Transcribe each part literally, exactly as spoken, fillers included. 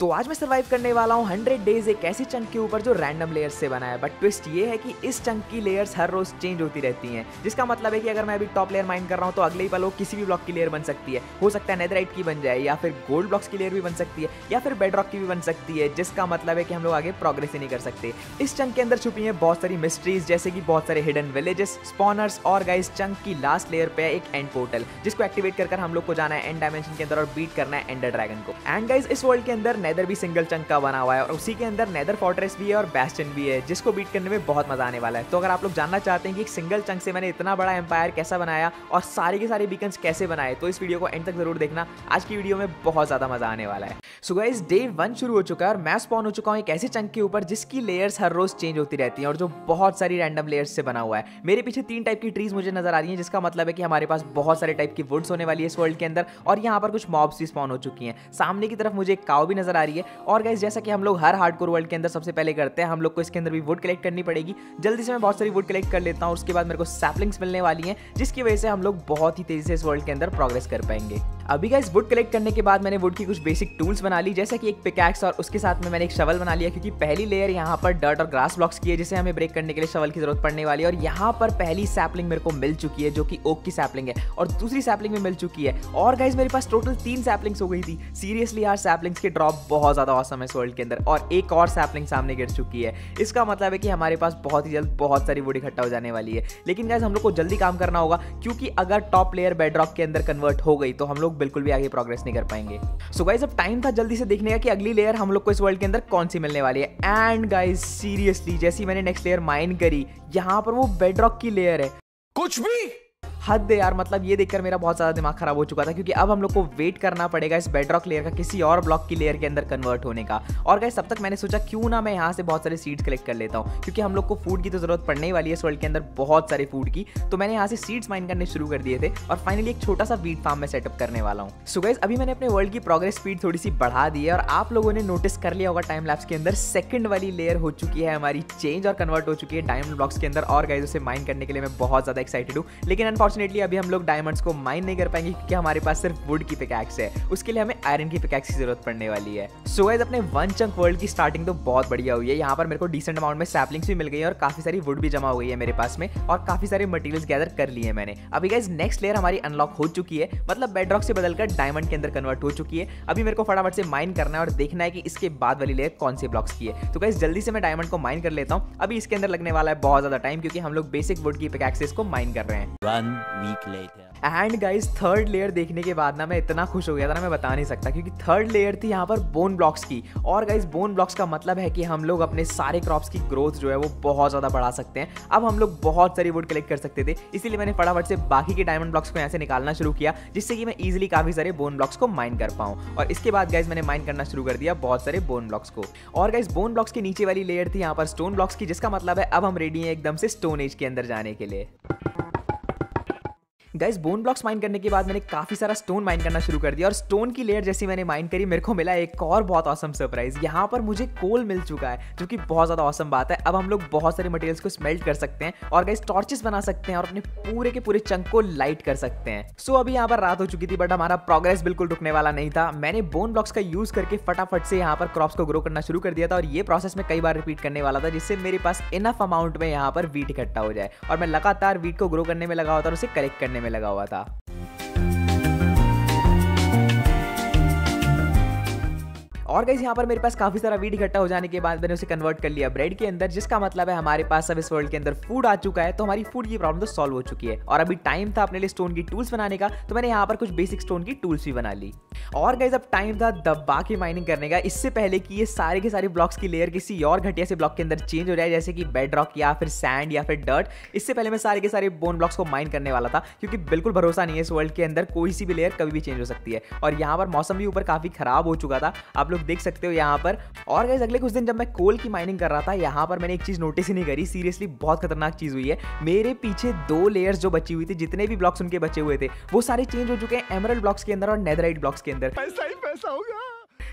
तो आज मैं सर्वाइव करने वाला हूँ हंड्रेड डेज एक ऐसी चंक के ऊपर जो रैंडम लेयर्स से बना है। बट ट्विस्ट ये है कि इस चंक की लेयर्स हर रोज चेंज होती रहती हैं, जिसका मतलब है कि अगर मैं अभी टॉप लेयर माइन कर रहा हूँ तो अगले ही पल वो किसी भी ब्लॉक की लेयर बन सकती है। हो सकता है नेदराइट की बन जाए, या फिर गोल्ड ब्लॉक्स की लेयर भी बन सकती है, या फिर बेडरॉक की भी बन सकती है, जिसका मतलब है कि हम लोग आगे प्रोग्रेस ही नहीं कर सकते। इस चंक के अंदर छुपी है बहुत सारी मिस्ट्रीज, जैसे कि बहुत सारे हिडन विलेजेस, स्पॉनर्स, और गाइस चंक की लास्ट लेयर पे है एक एंड पोर्टल, जिसको एक्टिवेट कर हम लोग को जाना है एंड डायमेंशन के अंदर और बीट करना है एंडर ड्रैगन को। एंड गाइस इस वर्ल्ड के अंदर नेदर भी सिंगल चंक का बना हुआ है और उसी के अंदर नेदर फोर्ट्रेस भी है और बैस्टन भी है, जिसको बीट करने में बहुत मजा आने वाला है। तो अगर आप लोग जानना चाहते हैं कि एक सिंगल चंक से मैंने इतना बड़ा एम्पायर कैसा बनाया और सारे के सारे बीकन्स कैसे बनाए, तो इस वीडियो को एंड तक जरूर देखना। आज की वीडियो में बहुत ज्यादा मजा आने वाला है। सो गाइस डे वन शुरू हो चुका है और मैं स्पॉन हो चुका हूँ एक ऐसे चंक के ऊपर जिसकी लेयर्स हर रोज चेंज होती रहती है और जो बहुत सारी रैंडम लेयर्स से बना हुआ है। मेरे पीछे तीन टाइप की ट्रीज मुझे नजर आ रही है, जिसका मतलब है कि हमारे पास बहुत सारे टाइप की वुड्स होने वाली है इस वर्ल्ड के अंदर, और यहाँ पर कुछ मॉब्स भी स्पॉन हो चुकी हैं। सामने की तरफ मुझे एक काउ भी नजर आ रही है। और गाइस जैसा कि हम लोग हर हार्डकोर वर्ल्ड के अंदर सबसे पहले करते हैं, हम लोग को इसके अंदर भी वुड कलेक्ट करनी पड़ेगी। जल्दी से मैं बहुत सारी वुड कलेक्ट कर लेता हूँ, उसके बाद मेरे को सैपलिंग्स मिलने वाली हैं, जिसकी वजह से हम लोग बहुत ही तेजी से इस वर्ल्ड के अंदर प्रोग्रेस कर पाएंगे। अभी गाइस वुड कलेक्ट करने के बाद मैंने वुड की कुछ बेसिक टूल्स बना ली, जैसे कि एक पिकैक्स, और उसके साथ में मैंने एक शवल बना लिया, क्योंकि पहली लेयर यहाँ पर डर्ट और ग्रास ब्लॉक्स की है, जिसे हमें ब्रेक करने के लिए शवल की जरूरत पड़ने वाली है। और यहाँ पर पहली सैपलिंग मेरे को मिल चुकी है, जो कि ओक की सैपलिंग है, और दूसरी सैपलिंग में मिल चुकी है। और गाइस मेरे पास टोटल तीन सैपलिंग्स हो गई थी। सीरियसली यार सैपलिंग्स के ड्रॉप बहुत ज्यादा ऑसम है इस वर्ल्ड के अंदर। और एक और सैपलिंग सामने गिर चुकी है, इसका मतलब है कि हमारे पास बहुत ही जल्द बहुत सारी वुड इकट्ठा हो जाने वाली है। लेकिन गाइस हम लोग को जल्दी काम करना होगा, क्योंकि अगर टॉप लेयर बेडरॉक के अंदर कन्वर्ट हो गई तो हम लोग बिल्कुल भी आगे प्रोग्रेस नहीं कर पाएंगे। सो गाइस अब टाइम था जल्दी से देखने का कि अगली लेयर हम लोग को इस वर्ल्ड के अंदर कौन सी मिलने वाली है। एंड गाइस सीरियसली जैसी मैंने नेक्स्ट लेयर माइन करी, यहाँ पर वो बेडरॉक की लेयर है। कुछ भी हद यार, मतलब ये देखकर मेरा बहुत ज़्यादा दिमाग खराब हो चुका था, क्योंकि अब हम लोग को वेट करना पड़ेगा इस बेडरॉक लेयर का किसी और ब्लॉक की लेयर के अंदर कन्वर्ट होने का। और गाइस तब तक मैंने सोचा क्यों ना मैं यहाँ से बहुत सारे सीड्स कलेक्ट कर लेता हूँ, क्योंकि हम लोग को फूड की तो ज़रूरत पड़ने ही वाली है इस वर्ल्ड के अंदर, बहुत सारे फूड की। तो मैंने यहाँ से सीड्स माइन करने शुरू कर दिए थे और फाइनली एक छोटा सा वीट फार्म में सेटअप करने वाला हूँ। सो गाइस अभी मैंने अपने वर्ल्ड की प्रोग्रेस स्पीड थोड़ी सी बढ़ा दी है, और आप लोगों ने नोटिस कर लिया होगा टाइम लैप्स के अंदर सेकंड वाली लेयर हो चुकी है हमारी चेंज और कन्वर्ट हो चुकी है डायमंड ब्लॉक्स के अंदर। और गाइस उसे माइन करने के लिए मैं बहुत ज़्यादा एक्साइटेड हूँ, लेकिन अनफॉर्चुनेटली अभी हम लोग डायमंड्स को माइन नहीं कर पाएंगे, क्योंकि हमारे पास सिर्फ वुड की पिकैक्स है। उसके लिए हमें आयरन की पिकैक्स की जरूरत पड़ने वाली है। सो गाइस अपने वन चंक वर्ल्ड की स्टार्टिंग तो बहुत बढ़िया हुई है। यहाँ पर मेरे को डिसेंट अमाउंट में सैपलिंग्स भी मिल गई है और काफी सारी वुड भी जमा हो गई है मेरे पास में, और काफी सारे मटेरियल्स गैदर कर लिए मैंने। अभी गाइस नेक्स्ट लेयर हमारी अनलॉक हो चुकी है, मतलब बेडरॉक से बदलकर डायमंड के अंदर कन्वर्ट हो चुकी है। अभी मेरे को फटाफट से माइन करना है और देखना है कि इसके बाद वाली लेयर कौन से ब्लॉक्स की है। तो गाइस जल्दी से मैं डायमंड को माइन कर लेता हूँ। अभी इसके अंदर लगने वाला है बहुत ज्यादा टाइम, क्योंकि हम लोग बेसिक वुड की पिकैक्सेस को माइन कर रहे हैं। एंड गाइस थर्ड लेयर देखने के बाद ना मैं इतना खुश हो गया था ना, मैं बता नहीं सकता, क्योंकि थर्ड लेयर थी यहाँ पर बोन ब्लॉक्स की। और गाइस बोन ब्लॉक्स का मतलब है कि हम लोग अपने सारे क्रॉप्स की ग्रोथ जो है वो बहुत ज़्यादा बढ़ा सकते हैं। अब हम लोग बहुत सारी वुड कलेक्ट कर सकते थे, इसीलिए मैंने फटाफट से बाकी के डायमंड ब्लॉक्स को यहाँ से निकालना शुरू किया, जिससे कि मैं ईजिली काफ़ी सारे बोन ब्लॉक्स को माइन कर पाऊँ। और इसके बाद गाइस मैंने माइन करना शुरू कर दिया बहुत सारे बोन ब्लॉक्स को। और गाइस बोन ब्लॉक्स के नीचे वाली लेयर थी यहाँ पर स्टोन ब्लॉक्स की, जिसका मतलब है अब हम रेडी हैं एकदम से स्टोन एज के अंदर जाने के लिए। गाइस बोन ब्लॉक्स माइन करने के बाद मैंने काफ़ी सारा स्टोन माइन करना शुरू कर दिया, और स्टोन की लेयर जैसी मैंने माइन करी मेरे को मिला एक और बहुत ऑसम सरप्राइज़। यहाँ पर मुझे कोल मिल चुका है, जो कि बहुत ज़्यादा ऑसम बात है। अब हम लोग बहुत सारे मटेरियल्स को स्मेल्ट कर सकते हैं, और गाइस टॉर्चेस बना सकते हैं, और अपने पूरे के पूरे चंक को लाइट कर सकते हैं। सो अभी यहाँ पर रात हो चुकी थी, बट हमारा प्रोग्रेस बिल्कुल रुकने वाला नहीं था। मैंने बोन ब्लॉक्स का यूज़ करके फटाफट से यहाँ पर क्रॉप्स को ग्रो करना शुरू कर दिया था, और ये प्रोसेस मैं कई बार रिपीट करने वाला था, जिससे मेरे पास इनफ अमाउंट में यहाँ पर वीट इकट्ठा हो जाए। और मैं लगातार वीट को ग्रो करने में लगा हुआ था और उसे कलेक्ट करने में लगा हुआ था। और गाइस यहाँ पर मेरे पास काफ़ी सारा वीट इकट्ठा हो जाने के बाद मैंने उसे कन्वर्ट कर लिया ब्रेड के अंदर, जिसका मतलब है हमारे पास अब इस वर्ल्ड के अंदर फूड आ चुका है। तो हमारी फूड की प्रॉब्लम तो सॉल्व हो चुकी है, और अभी टाइम था अपने लिए स्टोन की टूल्स बनाने का। तो मैंने यहाँ पर कुछ बेसिक स्टोन की टूल्स भी बना ली। और गाइस अब टाइम था दबा के माइनिंग करने का, इससे पहले कि ये सारे के सारे ब्लॉक्स की लेयर किसी और घटिया से ब्लॉक के अंदर चेंज हो जाए, जैसे कि बेडरॉक या फिर सैंड या फिर डर्ट। इससे पहले मैं सारे के सारे बोन ब्लॉक्स को माइन करने वाला था, क्योंकि बिल्कुल भरोसा नहीं है इस वर्ल्ड के अंदर कोई सी भी लेयर कभी भी चेंज हो सकती है। और यहाँ पर मौसम भी ऊपर काफ़ी खराब हो चुका था, आप देख सकते हो यहाँ पर। और गाइस अगले कुछ दिन जब मैं कोल की माइनिंग कर रहा था, यहाँ पर मैंने एक चीज नोटिस ही नहीं करी। सीरियसली बहुत खतरनाक चीज हुई है, मेरे पीछे दो लेयर्स जो बची हुई थी, जितने भी ब्लॉक्स उनके बचे हुए थे, वो सारे चेंज हो चुके हैं एमरल्ड ब्लॉक्स के अंदर और नेदराइट ब्लॉक्स के अंदर। पैसा ही पैसा होगा।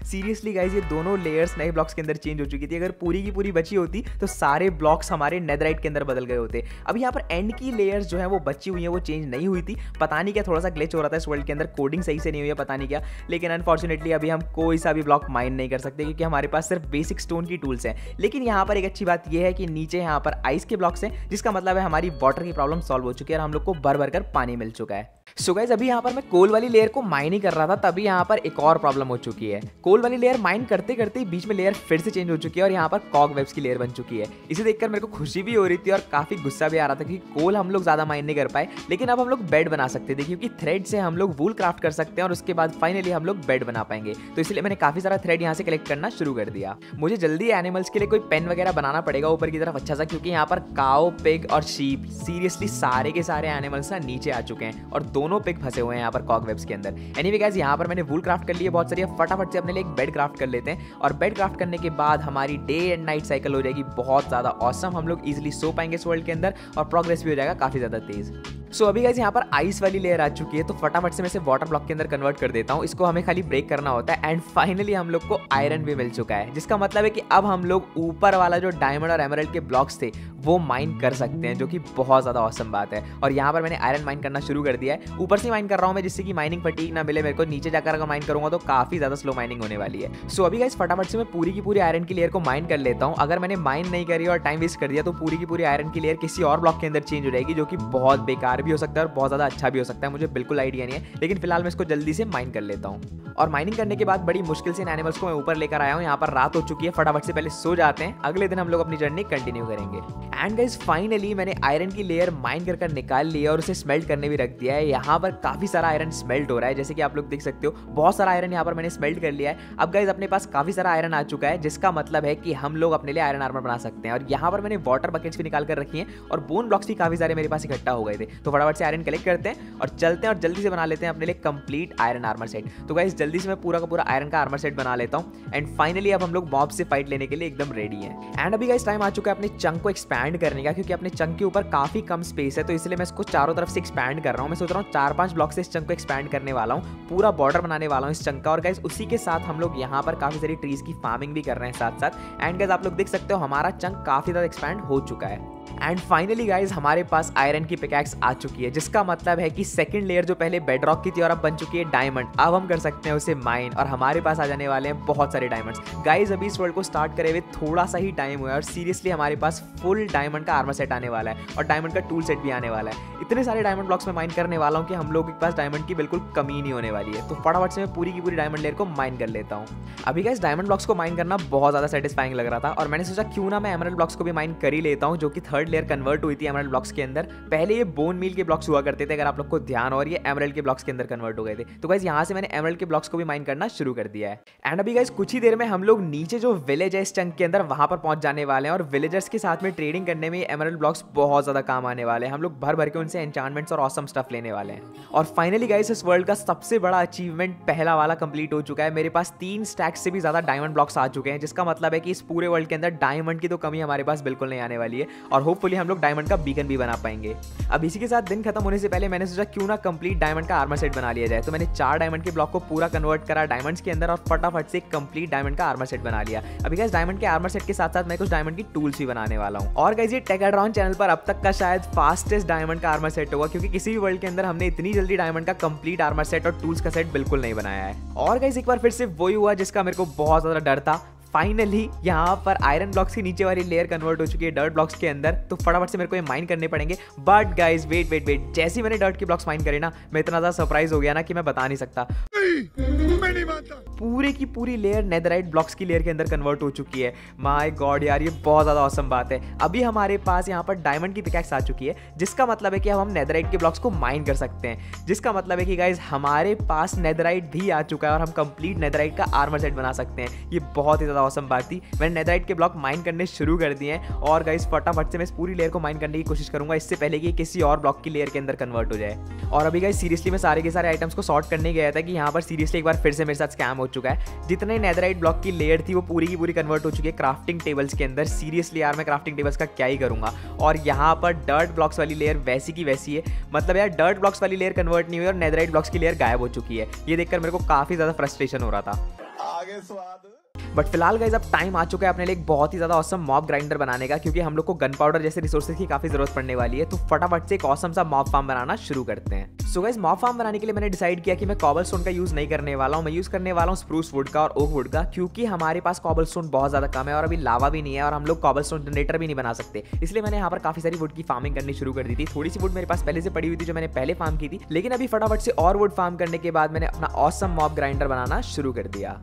सीरियसली गाइज ये दोनों लेयर्स नए ब्लॉक्स के अंदर चेंज हो चुकी थी। अगर पूरी की पूरी बची होती तो सारे ब्लॉक्स हमारे नेदराइट के अंदर बदल गए होते। अब यहाँ पर एंड की लेयर्स जो है वो बची हुई है, वो चेंज नहीं हुई थी। पता नहीं क्या थोड़ा सा ग्लिच हो रहा था इस वर्ल्ड के अंदर, कोडिंग सही से नहीं हुई है, पता नहीं क्या। लेकिन अनफॉर्चुनेटली अभी हम कोई सा भी ब्लॉक माइन नहीं कर सकते क्योंकि हमारे पास सिर्फ बेसिक स्टोन की टूल्स हैं। लेकिन यहाँ पर एक अच्छी बात यह है कि नीचे यहाँ पर आइस के ब्लॉक्स हैं, जिसका मतलब है हमारी वाटर की प्रॉब्लम सॉल्व हो चुकी है और हम लोग को भर भर कर पानी मिल चुका है। सो गाइस अभी यहाँ पर मैं कोल वाली लेयर को माइन ही कर रहा था, तभी यहाँ पर एक और प्रॉब्लम हो चुकी है। कोल वाली लेयर माइन करते करते बीच में लेयर फिर से चेंज हो चुकी है और यहाँ पर कॉग वेब्स की लेयर बन चुकी है। इसे देखकर मेरे को खुशी भी हो रही थी और काफी गुस्सा भी आ रहा था कि कोल हम लोग ज्यादा माइन नहीं कर पाए। लेकिन अब हम लोग बेड बना सकते थे क्योंकि थ्रेड से हम लोग वूल क्राफ्ट कर सकते हैं और उसके बाद फाइनली हम लोग बेड बना पाएंगे। तो इसलिए मैंने काफी सारा थ्रेड यहाँ से कलेक्ट करना शुरू कर दिया। मुझे जल्दी एनिमल्स के लिए कोई पेन वगैरह बनाना पड़ेगा ऊपर की तरफ अच्छा सा, क्योंकि यहाँ पर काओ, पिग और शीप सीरियसली सारे के सारे एनिमल्स ना नीचे आ चुके हैं और दोनों पिग फंसे हुए हैं यहाँ पर कॉगवेब्स के अंदर। एनीवे गाइस यहाँ पर मैंने वूल क्राफ्ट कर लिए बहुत सारी। फटाफट से अपने लिए एक बेड क्राफ्ट कर लेते हैं और बेड क्राफ्ट करने के बाद हमारी डे एंड नाइट साइकिल हो जाएगी बहुत ज्यादा ऑसम। हम लोग इजिली सो पाएंगे इस वर्ल्ड के अंदर और प्रोग्रेस भी हो जाएगा काफी ज्यादा तेज। सो so, अभी गाइस यहाँ पर आइस वाली लेयर आ चुकी है, तो फटाफट से मैं इसे वाटर ब्लॉक के अंदर कन्वर्ट कर देता हूँ। इसको हमें खाली ब्रेक करना होता है एंड फाइनली हम लोग को आयरन भी मिल चुका है, जिसका मतलब है कि अब हम लोग ऊपर वाला जो डायमंड और एमरल्ड के ब्लॉक्स थे वो माइन कर सकते हैं, जो कि बहुत ज़्यादा ऑसम बात है। और यहाँ पर मैंने आयरन माइन करना शुरू कर दिया है। ऊपर से माइन कर रहा हूँ मैं, जिससे कि माइनिंग फटीग ना मिले मेरे को। नीचे जाकर अगर माइन करूँगा तो काफ़ी ज़्यादा स्लो माइनिंग होने वाली है। सो अभी गाइस फटाफट से मैं पूरी की पूरी आयरन की लेयर को माइन कर लेता हूँ। अगर मैंने माइन नहीं करी और टाइम वेस्ट कर दिया तो पूरी की पूरी आयरन की लेयर किसी और ब्लॉक के अंदर चेंज हो जाएगी, जो कि बहुत बेकार भी हो सकता है और बहुत ज़्यादा अच्छा भी हो सकता है, मुझे बिल्कुल आइडिया नहीं है। लेकिन फिलहाल मैं इसको जल्दी से माइन कर लेता हूँ। और माइनिंग करने के बाद बड़ी मुश्किल से इन एनिमल्स को मैं ऊपर लेकर आया हूँ। यहाँ पर रात हो चुकी है, फटाफट से पहले सो जाते हैं, अगले दिन हम लोग अपनी जर्नी कंटिन्यू करेंगे। एंड गाइस फाइनली मैंने आयरन की लेयर माइन कर कर निकाल लिया और उसे स्मेल्ट करने भी रख दिया है। यहाँ पर काफ़ी सारा आयरन स्मेल्ट हो रहा है, जैसे कि आप लोग देख सकते हो बहुत सारा आयरन यहाँ पर मैंने स्मेल्ट कर लिया है। अब गाइस अपने पास काफ़ी सारा आयरन आ चुका है, जिसका मतलब है कि हम लोग अपने लिए आयरन आर्मर बना सकते हैं। और यहाँ पर मैंने वाटर बकेट्स भी निकाल कर रखी हैं और बोन ब्लॉक्स भी काफ़ी सारे मेरे पास इकट्ठा हो गए थे। तो फटाफट से आयरन कलेक्ट करते हैं और चलते हैं और जल्दी से बना लेते हैं अपने लिए कंप्लीट आयरन आर्मर सेट। तो गाइस जल्दी से मैं पूरा का पूरा आयरन का आर्मर सेट बना लेता हूं एंड फाइनली अब हम लोग मॉब से फाइट लेने के लिए एकदम रेडी हैं। एंड अभी गाइस टाइम आ चुका है अपने चंक को एक्सपैंड करने का, क्योंकि अपने चंक के ऊपर काफी कम स्पेस है। तो इसलिए मैं इसको चारों तरफ से एक्सपैंड कर रहा हूं। मैं सोच रहा हूं चार पांच ब्लॉक से इस चंक को एक्सपैंड करने वाला हूं, पूरा बॉर्डर बनाने वाला हूं इस चंक का। और गाइस उसी के साथ हम लोग यहाँ पर काफी सारी ट्रीज की फार्मिंग भी कर रहे हैं साथ साथ। एंड गाइस आप लोग देख सकते हो हमारा चंक काफी ज्यादा एक्सपैंड हो चुका है। एंड फाइनली गाइज हमारे पास आयरन की पिकैक्स आ चुकी है, जिसका मतलब है कि सेकंड लेयर जो पहले बेडरॉक की थी और अब बन चुकी है डायमंड। अब हम कर सकते हैं उसे माइन और हमारे पास आ जाने वाले हैं बहुत सारे डायमंड्स। गाइज अभी इस वर्ल्ड को स्टार्ट करे हुए थोड़ा सा ही टाइम हुआ है और सीरियसली हमारे पास फुल डायमंड का आर्मर सेट आने वाला है और डायमंड का टूल सेट भी आने वाला है। इतने सारे डायमंड ब्लॉक्स में माइन करने वाला हूँ कि हम लोग के पास डायमंड की बिल्कुल कमी नहीं होने वाली है। तो फटाफट से मैं पूरी की पूरी डायमंड लेयर को माइन कर लेता हूँ। अभी गाइज डायमंड ब्लॉक्स को माइन करना बहुत ज़्यादा सेटिस्फाइंग लग रहा था और मैंने सोचा क्यों ना मैं एमरल्ड ब्लॉक्स को भी माइन कर ही लेता हूँ, जो कि थर्ड लेयर कन्वर्ट हुई थी एमरल्ड ब्लॉक्स के अंदर। पहले ये बोन मील के ब्लॉक्स हुआ करते थे अगर आप लोग को ध्यान, और ये एमरल्ड के ब्लॉक्स के अंदर कन्वर्ट हो गए थे। तो गाइस यहाँ से मैंने एमरल्ड के ब्लॉक्स को भी माइन करना शुरू कर दिया है। एंड अभी गाइस कुछ ही देर में हम लोग नीचे जो विलेज है इस चंक के अंदर वहाँ पर पहुँच जाने वाले हैं और विलेजर्स के साथ में ट्रेडिंग करने में एमरल्ड ब्लॉक्स बहुत ज़्यादा काम आने वाले हैं। हम लोग भर भर के उनसे एन्चांटमेंट्स और ऑसम स्टफ लेने वाले हैं। और फाइनली गाइस इस वर्ल्ड का सबसे बड़ा अचीवमेंट पहला वाला कंप्लीट हो चुका है। मेरे पास तीन स्टैक्स से भी ज़्यादा डायमंड ब्लॉक्स आ चुके हैं, जिसका मतलब है कि इस पूरे वर्ल्ड के अंदर डायमंड की तो कमी हमारे पास बिल्कुल नहीं आने वाली है और होपफुली हम लोग डायमंड का बीकन भी बना पाएंगे। अब इसी के साथ दिन खत्म होने से पहले मैंने सोचा क्यों ना कंप्लीट डायमंड का आर्मर सेट बना लिया जाए। तो मैंने चार डायमंड के ब्लॉक को पूरा कन्वर्ट करा डायमंड्स के अंदर और फटाफट से कंप्लीट डायमंड का आर्मर सेट बना लिया। अभी गाइस डायमंड के आर्मर सेट के साथ साथ मैं कुछ डायमंड की टूल्स भी बनाने वाला हूँ। और गाइस ये टेकाड्रॉन चैनल पर अब तक का शायद फास्टेस्ट डायमंड का आर्मर सेट होगा, क्योंकि किसी भी वर्ल्ड के अंदर हमने इतनी जल्दी डायमंड का कंप्लीट आर्मर सेट और टूल्स का सेट बिल्कुल नहीं बनाया है। और गाइस एक बार फिर से वही हुआ जिसका मेरे को बहुत ज्यादा डर था। फाइनली यहाँ पर आयरन ब्लॉक्स की नीचे वाली लेयर कन्वर्ट हो चुकी है डर्ट ब्लॉक्स के अंदर। तो फटाफट से मेरे को ये माइन करने पड़ेंगे। But guys wait wait wait जैसे ही मैंने डर्ट के ब्लॉक्स माइन करे ना, मैं इतना ज़्यादा सरप्राइज हो गया ना कि मैं बता नहीं सकता। मैं नहीं मानता, पूरे की पूरी लेयर नेदराइट ब्लॉक्स की लेयर के अंदर कन्वर्ट हो चुकी है। माय गॉड यार, ये बहुत ज़्यादा ऑसम बात है। अभी हमारे पास यहाँ पर डायमंड की पिकैक्स आ चुकी है, जिसका मतलब है कि अब हम नेदराइट के ब्लॉक्स को माइन कर सकते हैं। जिसका मतलब है कि गाइज हमारे पास नेदराइट भी आ चुका है और हम कंप्लीट नेदराइट का आर्मर सेट बना सकते हैं। ये बहुत ही ज़्यादा ऑसम बात थी। मैंने नेदराइट के ब्लॉक माइन करने शुरू कर दिए हैं और गाइज फटाफट से मैं इस पूरी लेयर को माइन करने की कोशिश करूँगा, इससे पहले कि किसी और ब्लॉक की लेयर के अंदर कन्वर्ट हो जाए। और अभी गाइज सीरियसली मैं सारे के सारे आइटम्स को सॉर्ट करने गया था कि यहाँ पर सीरियसली एक बार फिर से मेरे साथ स्कैम हो चुका है। जितने नेदराइट ब्लॉक की लेयर थी वो पूरी की पूरी कन्वर्ट हो चुकी है क्राफ्टिंग टेबल्स के अंदर। सीरियसली यार, मैं क्राफ्टिंग टेबल्स का क्या ही करूंगा। और यहाँ पर डर्ट ब्लॉक्स वाली लेयर वैसी की वैसी है, मतलब यार डर्ट ब्लॉक्स वाली लेयर कन्वर्ट नहीं हुई और नेदराइट ब्लॉक्स की लेयर गायब हो चुकी है। ये देखकर मेरे को काफ़ी ज़्यादा फ्रस्ट्रेशन हो रहा था। लागे स्वाद। बट फिलहाल गाइज अब टाइम आ चुका है अपने लिए एक बहुत ही ज़्यादा ऑसम मॉब ग्राइंडर बनाने का, क्योंकि हम लोग को गन पाउडर जैसे रिसोर्सेज की काफ़ी ज़रूरत पड़ने वाली है। तो फटाफट से एक ऑसम सा मॉब फार्म बनाना शुरू करते हैं। सो गाइज मॉब फार्म बनाने के लिए मैंने डिसाइड किया कि मैं कॉबलस्टोन का यूज़ नहीं करने वाला हूँ, मैं यूज़ करने वाला हूँ स्प्रूस वुड का और ओक वुड का, क्योंकि हमारे पास कॉबलस्टोन बहुत ज़्यादा कम है और अभी लावा भी नहीं है और हम लोग कॉबलस्टोन जनरेटर भी नहीं बना सकते। इसलिए मैंने यहाँ पर काफ़ी सारी वुड की फार्मिंग करनी शुरू कर दी थी। थोड़ी सी वुड मेरे पास पहले से पड़ी हुई थी जो मैंने पहले फार्म की थी, लेकिन अभी फटाफट से और वुड फार्म करने के बाद मैंने अपना ऑसम मॉब ग्राइंडर बनाना शुरू कर दिया।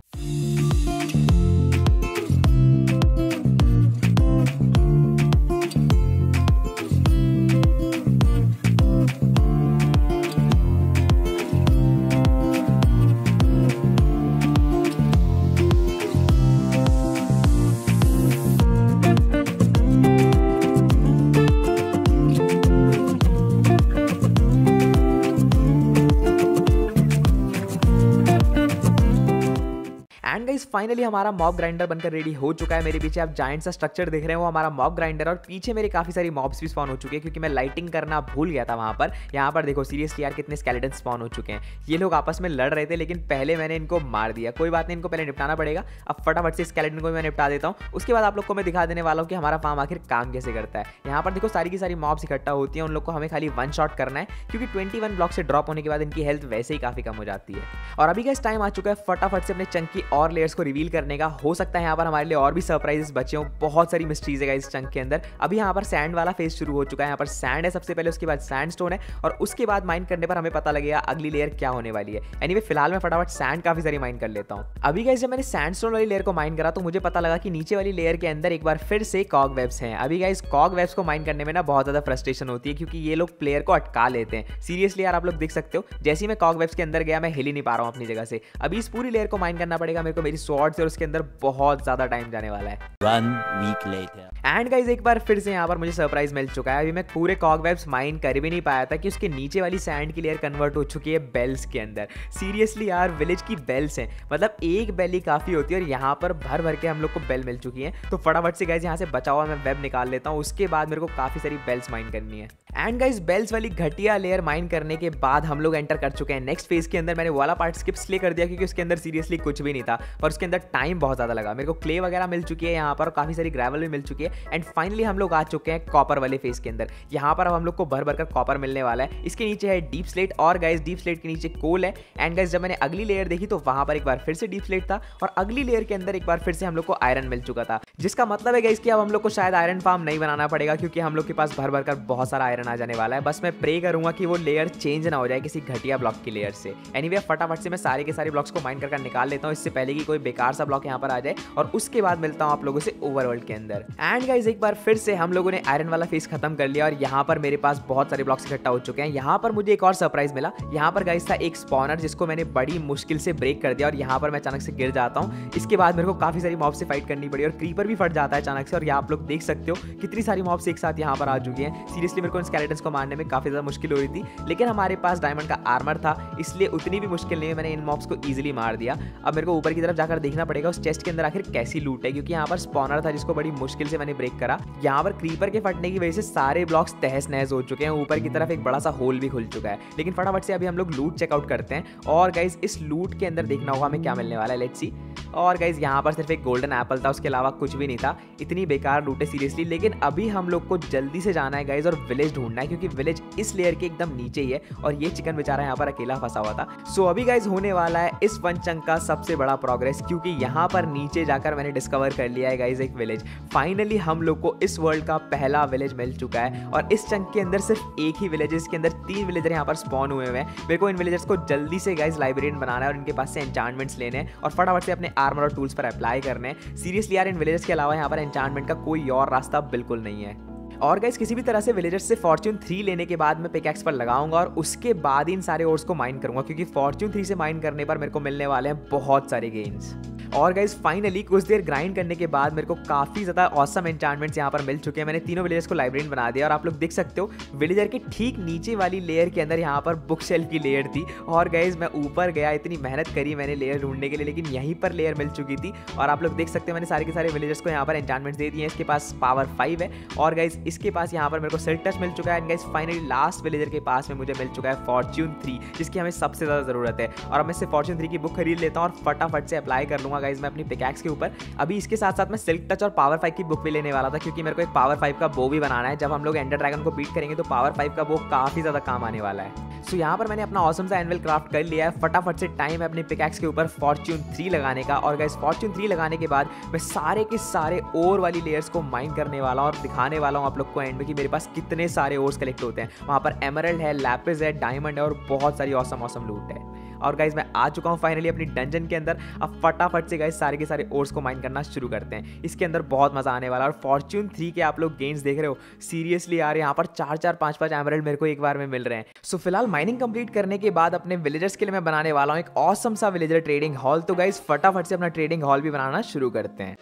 फाइनली हमारा मॉब ग्राइंडर बनकर रेडी हो चुका है। मेरे पीछे आप जायंट सा स्ट्रक्चर देख रहे हो, हमारा मॉब ग्राइंडर, और पीछे मेरे काफी सारी मॉब्स भी स्पॉन हो चुके हैं क्योंकि मैं लाइटिंग करना भूल गया था वहाँ पर। यहाँ पर देखो सीरियसली यार कितने स्केलेटन स्पॉन हो चुके हैं। ये लोग आपस में लड़ रहे थे लेकिन पहले मैंने इनको मार दिया। कोई बात नहीं, इनको पहले निपटाना पड़ेगा। अब फटाफट से स्केलेटन को मैं निपटा देता हूँ, उसके बाद आप लोग को मैं दिखा देने वाला हूँ कि हमारा फार्म आखिर काम कैसे करता है। यहाँ पर देखो सारी की सारी मॉब्स इकट्ठा होती है, उन लोग को हमें खाली वन शॉट करना है क्योंकि ट्वेंटी वन ब्लॉक से ड्रॉप होने के बाद इनकी हेल्थ वैसे ही काफी कम हो जाती है। और अभी गाइस टाइम आ चुका है फटाफट से अपने चंक की और लेयर्स को रिवील करने का। हो सकता है यहाँ पर हमारे लिए और भी सरप्राइजेस बचे हों, बहुत सारी मिस्ट्रीज है इस चंक के अंदर। अभी यहाँ पर सैंड वाला फेज शुरू हो चुका है, यहाँ पर सैंड है सबसे पहले, उसके बाद सैंडस्टोन है, और उसके बाद माइन करने पर हमें पता लगेगा अगली लेयर क्या होने वाली है। एनीवे फिलहाल मैं फटाफट सैंड काफी सारी माइन कर लेता हूँ। अभी गाइस जब मैंने सैंडस्टोन वाली लेयर को माइन करा तो मुझे पता लगा कि नीचे वाली लेयर के अंदर एक बार फिर से कॉग वेब्स हैं। अभी गाइस कॉग वेब्स को माइन करने में ना बहुत ज्यादा फ्रस्ट्रेशन होती है क्योंकि ये लोग प्लेयर को अटका लेते हैं। सीरियसली यार आप लोग देख सकते हो, जैसे ही मैं कॉग वेब्स के अंदर गया मैं हिल ही नहीं पा रहा हूँ अपनी जगह से। अभी इस पूरी लेयर को माइन करना पड़ेगा मेरे को मेरी स्वॉर्ड से, और उसके अंदर बहुत ज्यादा टाइम जाने वाला है। One week later. And guys एक बार फिर से यहाँ पर मुझे सरप्राइज मिल चुका है। अभी मैं पूरे कॉगवेब्स माइन कर भी नहीं पाया था कि उसके नीचे वाली सैंड की लेयर कन्वर्ट हो चुकी है बेल्स के अंदर। सीरियसली यार विलेज की बेल्स हैं, मतलब एक बेल ही काफी होती है और यहाँ पर भर भर के हम लोग को बेल मिल चुकी है। तो फटाफट से गाइज यहाँ से बचा हुआ मैं वेब निकाल लेता हूँ, उसके बाद मेरे को काफी सारी बेल्स माइन करनी है। एंड गाइज बेल्स वाली घटिया लेयर माइन करने के बाद हम लोग एंटर कर चुके हैं नेक्स्ट फेज के अंदर। मैंने वाला पार्ट स्किप इसलिए कर दिया क्योंकि उसके अंदर सीरियसली कुछ भी नहीं था, पर उसके अंदर टाइम बहुत ज्यादा लगा। मेरे को क्ले वगैरह मिल चुकी है यहाँ पर, काफी सारी ग्रेवल भी मिल चुकी है। एंड फाइनली हम लोग आ चुके हैं कॉपर वाले फेस के अंदर। यहाँ पर अब हम लोग को भर भर कर कॉपर मिलने वाला है। इसके नीचे है डीप स्लेट, और गाइस डीप स्लेट के नीचे कोल है। एंड गाइस जब मैंने अगली लेयर देखी तो वहां पर एक बार फिर से डीप स्लेट था, और अगली लेयर के अंदर एक बार फिर से हम लोग को आयरन मिल चुका था, जिसका मतलब है गाइस कि अब हम लोग को शायद आयरन फार्म नहीं बनाना पड़ेगा क्योंकि हम लोग के पास भर भर कर बहुत सारा आयरन आ जाने वाला है। बस मैं प्रे करूंगा कि वो लेयर चेंज ना हो जाए किसी घटिया ब्लॉक की लेयर से। एनीवे फटाफट से मैं सारे के सारे ब्लॉक्स को माइन करके निकाल लेता हूँ, इससे पहले कि कोई बेकार सा ब्लॉक यहाँ पर आ जाए, और उसके बाद मिलता हूँ आप लोगों से ओवरवर्ल्ड के अंदर। एंड गाइस एक बार फिर से हम लोगों ने आयरन वाला फेस खत्म कर लिया और यहाँ पर मेरे पास बहुत सारे ब्लॉक्स इकट्ठा हो चुके हैं। यहाँ पर मुझे एक और सरप्राइज मिला। यहाँ पर गाइस था एक स्पॉनर जिसको मैंने बड़ी मुश्किल से ब्रेक कर दिया, और यहाँ पर मैं अचानक से गिर जाता हूँ। इसके बाद मेरे को काफी सारी मॉब्स से फाइट करनी पड़ी और क्रीपर भी फट जाता है अचानक से, और यहाँ आप लोग देख सकते हो कितनी सारी मॉब्स एक साथ यहाँ पर आ चुकी हैं। सीरियसली मेरे को इन स्केलेटन्स को मारने में काफी ज्यादा मुश्किल हो रही थी, लेकिन हमारे पास डायमंड का आर्मर था इसलिए उतनी भी मुश्किल नहीं है, मैंने इन मॉब्स को ईजिली मार दिया। अब मेरे को ऊपर की तरफ जाकर देखना पड़ेगा उस चेस्ट के अंदर आखिर कैसी लूट है, क्योंकि यहाँ पर स्पॉनर था जिसको बड़ी मुश्किल से मैंने ब्रेक करा। यहाँ पर क्रीपर के फटने की वजह से सारे ब्लॉक्स तहस नहस हो चुके हैं, ऊपर की तरफ एक बड़ा सा होल भी खुल चुका है। लेकिन फटाफट से अभी हम लोग लूट चेकआउट करते हैं, और गाइज इस लूट के अंदर देखना होगा हमें क्या मिलने वाला है। Let's see. और गाइज यहाँ पर सिर्फ एक गोल्डन एप्पल था, उसके अलावा कुछ भी नहीं था। इतनी बेकार लूट है सीरियसली। लेकिन अभी हम लोग को जल्दी से जाना है गाइज और विलेज ढूंढना है, क्योंकि विलेज इस लेयर के एकदम नीचे ही है, और ये चिकन बेचारा यहाँ पर अकेला फंसा हुआ था। सो अभी गाइज होने वाला है इस वन चंक का सबसे बड़ा प्रोग्रेस, क्योंकि यहाँ पर नीचे जाकर मैंने डिस्कवर कर लिया है गाइज एक विलेज। फाइनली हम लोग को इस वर्ल्ड का पहला विलेज मिल चुका है, और इस चंक के अंदर सिर्फ एक ही विलेज है। इसके अंदर तीन विलेजर यहाँ पर स्पॉन हुए हुए हैं। मेरे को इन विलेजर्स को जल्दी से गाइज लाइब्रेरियन बनाना है, और इनके पास से एन्चांटमेंट्स लेने हैं, और फटाफट से अपने आर्मर और टूल्स पर अप्लाई करने हैं। सीरियसली यार इन विलेजर्स के अलावा यहाँ पर एन्चांटमेंट का कोई और रास्ता बिल्कुल नहीं है। और गाइस किसी भी तरह से विलेजर्स से फॉर्च्यून थ्री लेने के बाद मैं पिकैक्स पर लगाऊंगा, और उसके बाद इन सारे ओर्स को माइन करूंगा, क्योंकि फॉर्च्यून थ्री से माइन करने पर मेरे को मिलने वाले हैं बहुत सारे गेन्स। और गाइस फाइनली कुछ देर ग्राइंड करने के बाद मेरे को काफ़ी ज़्यादा ऑसम एन्चांटमेंट्स यहाँ पर मिल चुके हैं। मैंने तीनों विलेजर्स को लाइब्रेरियन बना दिया, और आप लोग देख सकते हो विलेजर के ठीक नीचे वाली लेयर के अंदर यहाँ पर बुक शेल्फ की लेयर थी। और गाइस मैं ऊपर गया, इतनी मेहनत करी मैंने लेयर ढूंढने के लिए, लेकिन यहीं पर लेयर मिल चुकी थी। और आप लोग देख सकते हो मैंने सारे के सारे विलेजर्स को यहाँ पर एन्चांटमेंट्स दे दिए हैं। इसके पास पावर फाइव है, और गाइस इसके पास यहाँ पर मेरे को सिल्क टच मिल चुका है। And guys finally last villager के पास में मुझे मिल चुका है फॉर्च्यून थ्री, जिसकी हमें सबसे ज़्यादा ज़रूरत है। और अब मैं इससे फॉर्च्यून थ्री की बुक खरीद लेता हूँ और फटाफट से अप्लाई कर लूँगा गाइज मैं अपनी पिकैक्स के ऊपर। अभी इसके साथ साथ मैं सिल्क टच और पावर फाइव की बुक भी लेने वाला था, क्योंकि मेरे को एक पावर फाइव का बो भी बनाना है। जब हम लोग एंडर ड्रैगन को बीट करेंगे तो पावर फाइव का बो काफ़ी ज़्यादा काम आने वाला है। सो so, यहाँ पर मैंने अपना ऑसम सा एनवेल क्राफ्ट कर लिया है। फटाफट से टाइम है अपने पिकैक्स के ऊपर फॉर्च्यून थ्री लगाने का। और गाइस फॉर्च्यून थ्री लगाने के बाद मैं सारे के सारे ओर वाली लेयर्स को माइन करने वाला हूँ और दिखाने वाला हूँ आप लोग को एंड में कि मेरे पास कितने सारे ओर्स कलेक्ट होते हैं। वहाँ पर एमरल्ड है, लैपिस है, डायमंड है और बहुत सारी ऑसम ऑसम लूट है। और गाइज मैं आ चुका हूँ फाइनली अपनी डंजन के अंदर। अब फटाफट से गाइज सारे के सारे ओर्स को माइन करना शुरू करते हैं, इसके अंदर बहुत मज़ा आने वाला है। और फॉर्च्यून थ्री के आप लोग गेंस देख रहे हो, सीरियसली यार यहाँ पर चार चार पाँच पाँच एमरल्ड मेरे को एक बार में मिल रहे हैं। सो फिलहाल माइनिंग कंप्लीट करने के बाद अपने विलेजर्स के लिए मैं बनाने वाला हूँ एक ऑसम सा विलेजर ट्रेडिंग हॉल। तो गाइज फटाफट से अपना ट्रेडिंग हॉल भी बनाना शुरू करते हैं।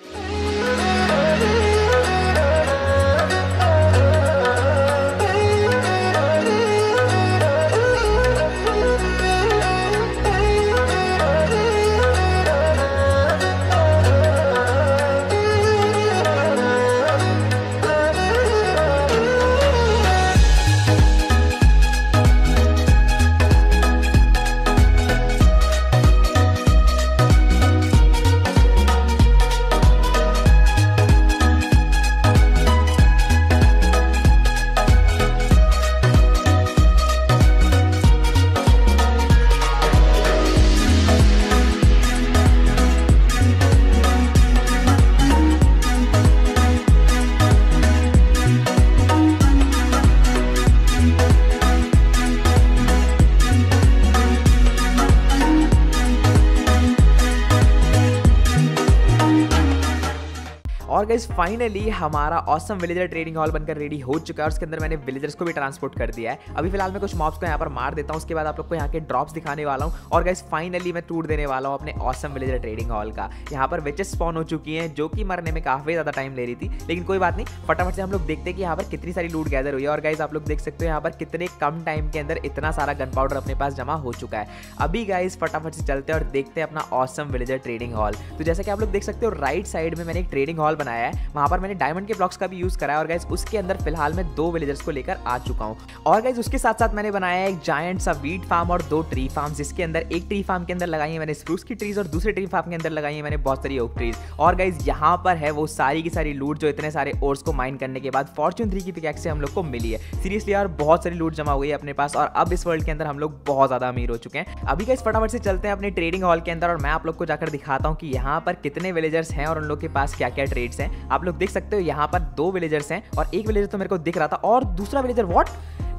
और गाइस फाइनली हमारा ऑसम विलेजर ट्रेडिंग हॉल बनकर रेडी हो चुका है और उसके अंदर मैंने विलेजर्स को भी ट्रांसपोर्ट कर दिया है। अभी फिलहाल मैं कुछ मॉब्स को यहाँ पर मार देता हूँ, उसके बाद आप लोग को यहाँ के ड्रॉप्स दिखाने वाला हूँ। और गाइस फाइनली मैं टूर देने वाला हूँ अपने ऑसम विलेजर ट्रेडिंग हॉल का। यहाँ पर विचेस स्पॉन हो चुकी हैं, जो कि मरने में काफ़ी ज़्यादा टाइम ले रही थी, लेकिन कोई बात नहीं। फटाफट से हम लोग देखते हैं कि यहाँ पर कितनी सारी लूट गैदर हुई है। और गाइस आप लोग देख सकते हो यहाँ पर कितने कम टाइम के अंदर इतना सारा गन पाउडर अपने पास जमा हो चुका है। अभी गाइस फटाफट से चलते हैं और देखते हैं अपना ऑसम विलेजर ट्रेडिंग हॉल। तो जैसे कि आप लोग देख सकते हो राइट साइड में मैंने एक ट्रेडिंग हॉल बनाया है, वहां पर मैंने डायमंड के ब्लॉक्स का भी यूज करा है। और गाइस उसके अंदर फिलहाल मैं दो विलेजर्स को लेकर आ चुका हूं। और गाइस उसके साथ साथ मैंने बनाया है एक जायंट सा वीट फार्म और दो ट्री फार्म्स, जिसके अंदर एक ट्री फार्म के अंदर लगाई है मैंने स्प्रूस की ट्रीज और दूसरे ट्री फार्म के अंदर लगाई है मैंने बहुत सारी ओक ट्रीज। और गाइस यहां पर है वो सारी की सारी लूट जो इतने सारे ओर्स को माइन करने के बाद फॉर्च्यून थ्री की पिकैक्स से हम लोग को मिली है। सीरियसली यार बहुत सारी लूट जमा हुई है अपने पास और अब इस वर्ल्ड के अंदर हम लोग बहुत ज्यादा अमीर हो चुके हैं। अभी गाइस फटाफट से चलते हैं अपने ट्रेडिंग हॉल के अंदर और मैं आप लोग को जाकर दिखाता हूँ कि यहाँ पर कितने विलेजर्स हैं और उन लोग के पास क्या क्या ट्रेड्स हैं। आप लोग देख सकते हो यहाँ पर दो विलेजर्स हैं और एक विलेजर तो मेरे को दिख रहा था और दूसरा विलेजर व्हाट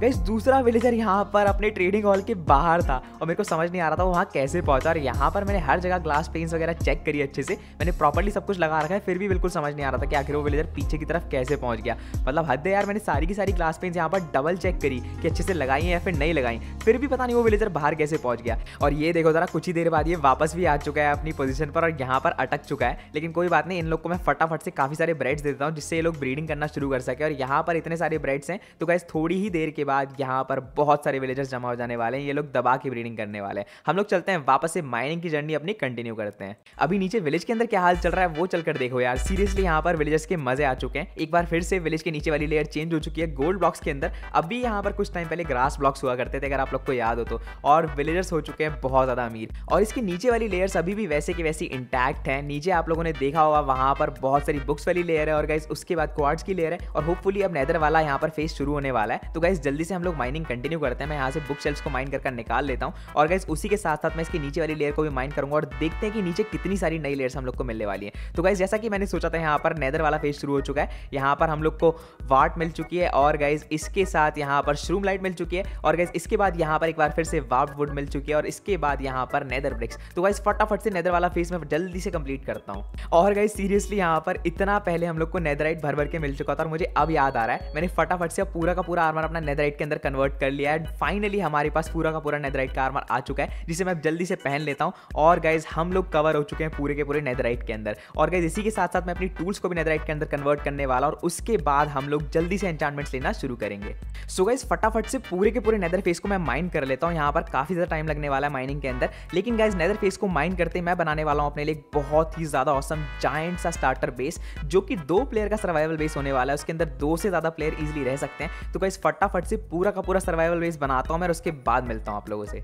गाइस दूसरा विलेजर यहाँ पर अपने ट्रेडिंग हॉल के बाहर था और मेरे को समझ नहीं आ रहा था वो वहाँ कैसे पहुँचा। और यहाँ पर मैंने हर जगह ग्लास प्लेन्स वगैरह चेक करी अच्छे से, मैंने प्रॉपर्ली सब कुछ लगा रखा है, फिर भी बिल्कुल समझ नहीं आ रहा था कि आखिर वो विलेजर पीछे की तरफ कैसे पहुँच गया। मतलब हद है यार, मैंने सारी की सारी ग्लास प्लेन्स यहाँ पर डबल चेक करी कि अच्छे से लगाई हैं या फिर नहीं लगाई, फिर भी पता नहीं वो विलेजर बाहर कैसे पहुँच गया। और ये देखो ज़रा कुछ ही देर बाद ये वापस भी आ चुका है अपनी पोजीशन पर और यहाँ पर अटक चुका है। लेकिन कोई बात नहीं, इन लोग को मैं फटाफट से काफ़ी सारे ब्रेड्स देता हूँ जिससे ये लोग ब्रीडिंग करना शुरू कर सके। और यहाँ पर इतने सारे ब्रेड्स हैं तो गाइस थोड़ी ही देर के बाद यहाँ पर बहुत सारे विलेजर्स जमा हो जाने वाले हैं, ये लोग दबा के ब्रीडिंग करने वाले हैं। हम लोग चलते हैं वापस से माइनिंग की जर्नी अपनी कंटिन्यू करते हैं। अभी नीचे विलेज के अंदर क्या हाल चल रहा है वो चलकर देखो यार। सीरियसली यहाँ पर विलेजर्स के मजे आ चुके हैं। एक बार फिर से विलेज के नीचे वाली लेयर चेंज हो चुकी है गोल्ड ब्लॉक्स के अंदर। अभी यहाँ पर कुछ टाइम पहले ग्रास ब्लॉक्स हुआ करते थे अगर आप लोग को याद हो तो, और विलेजर्स हो चुके हैं बहुत ज्यादा अमीर। और इसके नीचे वाली लेयर्स अभी भी वैसे की वैसी इंटैक्ट है। नीचे आप लोगों ने देखा होगा वहां पर बहुत सारी बुक्स वाली लेयर है और गाइस उसके बाद क्वार्ट्स की लेयर है और होपफुली अब नेदर वाला यहाँ पर फेस शुरू होने वाला है। तो गाइस जल्दी से हम लोग माइनिंग कंटिन्यू करते हैं। मैं यहाँ से बुक शेल्फ्स को माइन कर निकाल लेता हूँ और गाइस उसी के साथ साथ मैं इसके नीचे वाली लेयर को भी माइन करूँगा और देखते हैं कि नीचे कितनी सारी नई लेयर्स हम लोग को मिलने वाली है। तो गाइस जैसा कि मैंने सोचा था यहाँ पर नेदर वाला फेज शुरू हो चुका है, यहाँ पर हम लोग को वाट मिल चुकी है और गाइस इसके साथ यहाँ पर श्रूम लाइट मिल चुकी है और गाइस इसके बाद यहाँ पर एक बार फिर से वार्प वुड मिल चुकी है और इसके बाद यहाँ पर नेदर ब्रिक्स। तो गाइस फटाफट से नेदर वाला फेज मैं जल्दी से कंप्लीट करता हूँ। और गाइस सीरियसली यहाँ पर इतना पहले हम लोग को नेदराइट भर भर के मिल चुका था और मुझे अब याद आ रहा है मैंने फटाफट से पूरा का पूरा आर्मर अपना नेदर नेदराइट के अंदर कन्वर्ट कर लिया है। फाइनली हमारे पास पूरा का पूरा नेदराइट का आर्मर आ चुका है, जिसे मैं जल्दी से पहन लेता हूँ। और गाइज हम लोग कवर हो चुके हैं पूरे के पूरे नेदराइट के अंदर। और गाइज इसी के साथ साथ मैं अपनी टूल्स को भी नेदराइट के अंदर कन्वर्ट करने वाला, और उसके बाद हम लोग जल्दी से एन्चांटमेंट्स लेना शुरू करेंगे। सो गाइज फटाफट से पूरे के पूरे नेदर फेस को मैं माइन कर लेता हूँ। यहाँ पर काफी ज्यादा टाइम लगने वाला है माइनिंग के अंदर, लेकिन गाइज नेदर फेस को माइन करते मैं बनाने वाला हूँ अपने लिए बहुत ही ज्यादा ऑसम जायंट सा स्टार्टर बेस, जो कि दो प्लेयर का सर्वाइवल बेस होने वाला है। उसके अंदर दो से ज्यादा प्लेयर इजिली रह सकते हैं। तो गाइज फटाफट से पूरा का पूरा सर्वाइवल बेस बनाता हूँ मैं, और उसके बाद मिलता हूँ आप लोगों से।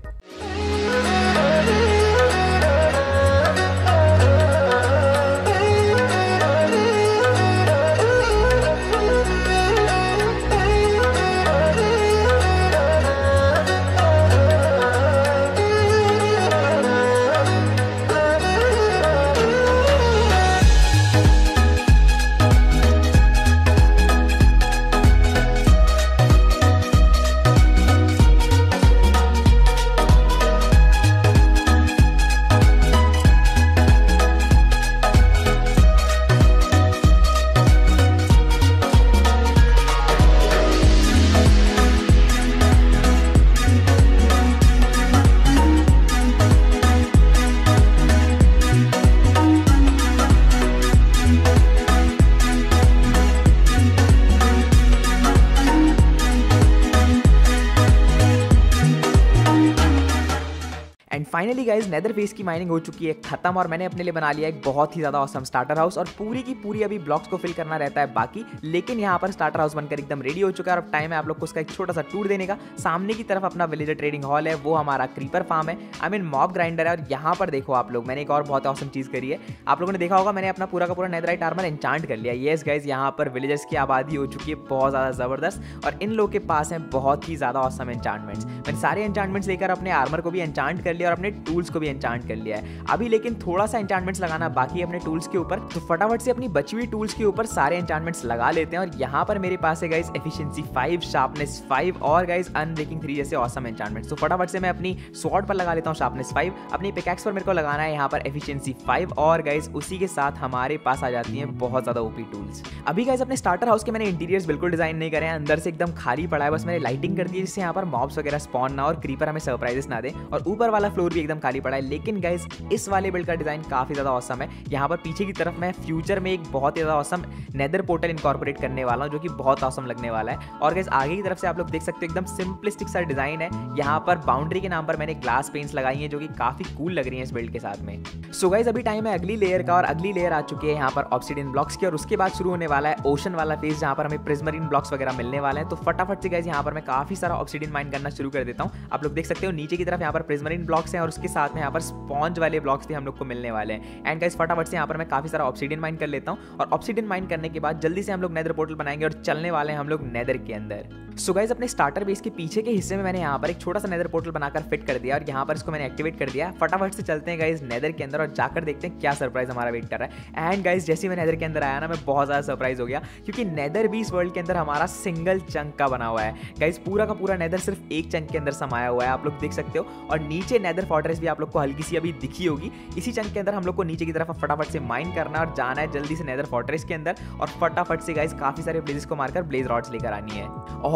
फाइनली गाइज नेदर फेस की माइनिंग हो चुकी है खत्म, और मैंने अपने लिए बना लिया एक बहुत ही ज़्यादा ऑसम स्टार्टर हाउस। और पूरी की पूरी अभी ब्लॉक्स को फिल करना रहता है बाकी, लेकिन यहाँ पर स्टार्टर हाउस बनकर एकदम रेडी हो चुका है। और अब टाइम है आप लोग को उसका एक छोटा सा टूर देने का। सामने की तरफ अपना विलेजर ट्रेडिंग हॉल है, वो हमारा क्रीपर फार्म है, आई मीन मॉब ग्राइंडर है। और यहाँ पर देखो आप लोग, मैंने एक और बहुत ऑसम चीज़ करी है। आप लोगों ने देखा होगा मैंने अपना पूरा का पूरा नेदराइट आर्मर एन्चांट कर लिया। येस गाइज यहाँ पर विलेजर्स की आबादी हो चुकी है बहुत ज़्यादा ज़बरदस्त, और इन लोगों के पास हैं बहुत ही ज़्यादा ऑसम एन्चांटमेंट्स। मैंने सारे एन्चांटमेंट्स लेकर अपने आर्मर को भी एन्चांट कर लिया, और अपने टूल्स को भी एन्चांट कर लिया है। अभी लेकिन थोड़ा सा एन्चांटमेंट्स लगाना बाकी है अपने टूल्स के ऊपर। तो फटाफट से अपनी बची हुई टूल्स के ऊपर सारे एन्चांटमेंट्स लगा लेते हैं। और यहाँ पर मेरे पास है guys efficiency five, sharpness five और गाइस अनब्रेकिंग थ्री जैसे ऑसम एन्चांटमेंट्स। तो फटाफट से मैं अपनी स्वॉर्ड पर लगा लेता हूँ शार्पनेस फाइव, अपनी पिकैक्स पर मेरे को लगाना है यहाँ पर एफिशिएंसी फाइव, और गाइस उसी के साथ हमारे पास आ जाती है बहुत ज्यादा ओपी टूल्स। अभी गाइस अपने स्टार्टर हाउस के मैंने इंटीरियर्स बिल्कुल डिजाइन नहीं करे हैं, अंदर से एकदम खाली पड़ा है, बस मैंने लाइटिंग कर दी है जिससे यहाँ पर मॉब्स वगैरह स्पॉन ना और क्रीपर हमें सरप्राइजेस ना दे। और ऊपर वाला फ्लोर भी एकदम खाली पड़ा है, लेकिन गाइज इस वाले बिल्ड का डिजाइन काफी ज्यादा ऑसम है। यहाँ पर पीछे की तरफ मैं फ्यूचर में एक बहुत ही ज्यादा ऑसम नेदर पोर्टल इनकॉर्पोरेट करने वाला हूँ, जो कि बहुत ऑसम लगने वाला है। और गाइज आगे की तरफ से आप लोग देख सकते हो एकदम सिंपलिस्टिक सा डिजाइन है। यहाँ पर बाउंड्री के नाम पर मैंने ग्लास पेंट्स लगाई हैं, जो कि काफी कूल लग रही है इस बिल्ड के साथ में। सो गाइज अभी टाइम है अगली लेयर का, और अगली लेयर आ चुकी है यहाँ पर ऑब्सिडियन ब्लॉक्स की, और उसके बाद शुरू होने वाला है ओशन वाला फेज, जहाँ पर हमें प्रिजमरीन ब्लॉक्स वगैरह मिलने वाले हैं। तो फटाफट से गाइज यहाँ पर मैं काफी सारा ऑब्सिडियन माइन करना शुरू कर देता हूँ। आप लोग देख सकते हो नीचे की तरफ यहाँ पर प्रिजमरीन ब्लॉक्स हैं, और उसके साथ में यहाँ पर स्पॉन्ज वाले ब्लॉक्स भी हम लोग को मिलने वाले हैं। एंड गाइस फटाफट से यहाँ पर मैं काफी सारा ऑब्सिडियन माइन कर लेता हूँ, और ऑब्सिडियन माइन करने के बाद जल्दी से हम लोग नेदर पोर्टल बनाएंगे और चलने वाले हैं हम लोग नेदर के अंदर। सो गाइस अपने स्टार्टर बेस के पीछे के हिस्से में मैंने यहाँ पर एक छोटा सा नेदर पोर्टल बनाकर फिट कर दिया, और यहाँ पर इसको मैंने एक्टिवेट कर दिया। फटाफट से चलते हैं गाइस नेदर के अंदर और जाकर देखते हैं क्या सरप्राइज हमारा वेट कर रहा है। एंड गाइस जैसे ही मैं नेदर के अंदर आया ना, मैं बहुत ज्यादा सरप्राइज हो गया, क्योंकि नेदर भी इस वर्ल्ड के अंदर हमारा सिंगल चंक का बना हुआ है। गाइस पूरा का पूरा नेदर सिर्फ एक चंक के अंदर समाया हुआ है, आप लोग देख सकते हो। और नीचे नेदर फोर्ट्रेस भी आप लोग को हल्की सी अभी दिखी होगी। इसी चंक के अंदर हम लोग को नीचे की तरफ फटाफट से माइन करना है, और जाना है जल्दी से नेदर फोर्ट्रेस के अंदर, और फटाफट से गाइस काफी सारे ब्लेजेस को मारकर ब्लेज रॉड्स लेकर आनी है।